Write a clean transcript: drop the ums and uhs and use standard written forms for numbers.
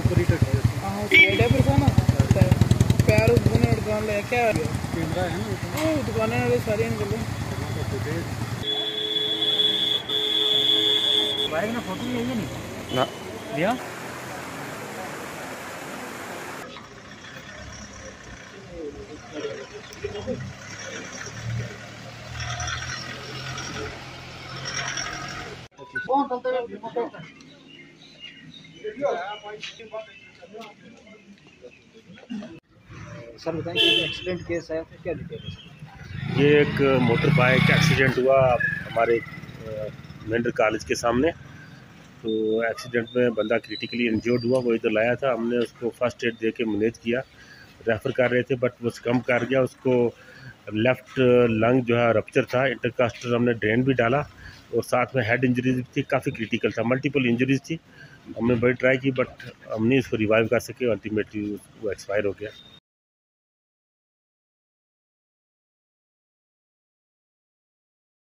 ऊपर ही प्यार दुकान ले क्या कैमरा है ना दुकानें सारी भाई ना फोटो भी नहीं ना दिया सर बताएं कि एक्सीडेंट केस है तो क्या डिटेल है? ये एक मोटर बाइक एक्सीडेंट हुआ हमारे मेंढर कॉलेज के सामने। तो एक्सीडेंट में बंदा क्रिटिकली इंजर्ड हुआ, वो इधर लाया था, हमने उसको फर्स्ट एड देके मैनेज किया। रेफ़र कर रहे थे बट वो कम कर गया, उसको लेफ़्ट लंग जो है रप्चर था, इंटरकास्टर हमने ड्रेन भी डाला और साथ में हेड इंजरीज थी, काफ़ी क्रिटिकल था, मल्टीपल इंजरीज थी। हमने बड़ी ट्राई की बट हम नहीं उसको रिवाइव कर सके, अल्टीमेटली वो एक्सपायर हो गया।